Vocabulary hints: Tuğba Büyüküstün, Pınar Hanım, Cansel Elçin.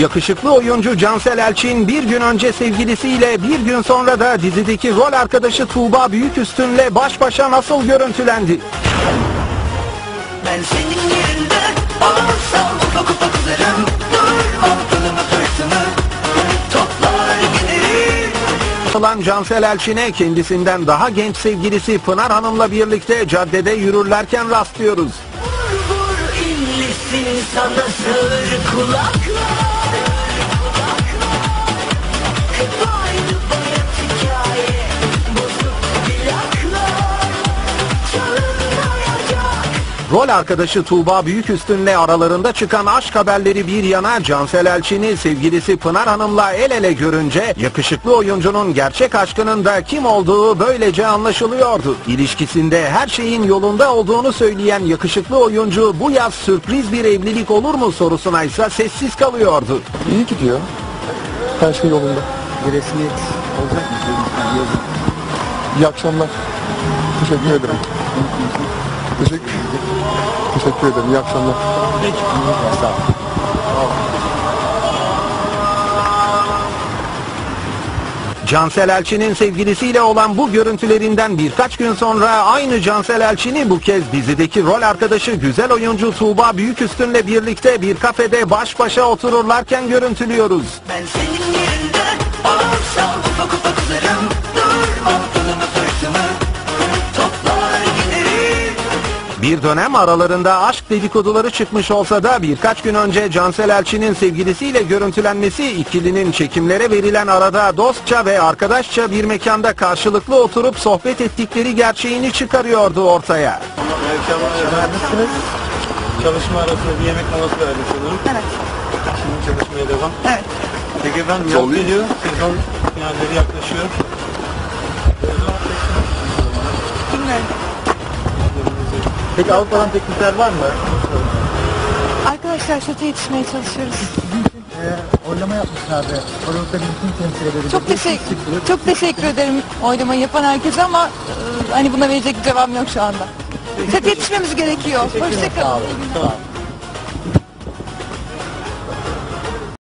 Yakışıklı oyuncu Cansel Elçin bir gün önce sevgilisiyle, bir gün sonra da dizideki rol arkadaşı Tuğba Büyüküstün'le baş başa nasıl görüntülendi? Ben senin yerinde olsam kokupa kızarım, dur aklımı fırtına toplar giderim. Atılan Cansel Elçin'e kendisinden daha genç sevgilisi Pınar Hanım'la birlikte caddede yürürlerken rastlıyoruz. Vur vur inlisin sana sığır kulaklar. Rol arkadaşı Tuğba Büyüküstün'le aralarında çıkan aşk haberleri bir yana, Cansel Elçin'i sevgilisi Pınar Hanım'la el ele görünce yakışıklı oyuncunun gerçek aşkının da kim olduğu böylece anlaşılıyordu. İlişkisinde her şeyin yolunda olduğunu söyleyen yakışıklı oyuncu bu yaz sürpriz bir evlilik olur mu sorusuna ise sessiz kalıyordu. İyi gidiyor. Her şey yolunda. Bir resmiyet olacak mı? İyi akşamlar. Teşekkür ederim. Teşekkür ederim. İyi akşamlar. Sağ olun. Cansel Elçin'in sevgilisiyle olan bu görüntülerinden birkaç gün sonra aynı Cansel Elçin'i bu kez dizideki rol arkadaşı güzel oyuncu Tuğba Büyüküstün'le birlikte bir kafede baş başa otururlarken görüntülüyoruz. Ben senin yerinde olsam kokupa kızarım, dur aklımı fırtına toplar giderim. Bir dönem aralarında aşk dedikoduları çıkmış olsa da birkaç gün önce Cansel Elçin'in sevgilisiyle görüntülenmesi ikilinin çekimlere verilen arada dostça ve arkadaşça bir mekanda karşılıklı oturup sohbet ettikleri gerçeğini çıkarıyordu ortaya. Neredesiniz? Çalışma arasında bir yemek molası verdim sanırım. Evet. Şimdi çalışmaya devam. Evet. Peki efendim yol geliyor. Sezon finalleri yaklaşıyor. Peki Avrupa'dan teklifler var mı? Arkadaşlar şöyle yetişmeye çalışıyoruz. Oylama yapmışlardı. Oylama yapmışlardı. Çok teşekkür ederim oylama yapan herkese ama hani buna verecek bir cevabım yok şu anda. Şöyle yetişmemiz gerekiyor. Hoşçakalın.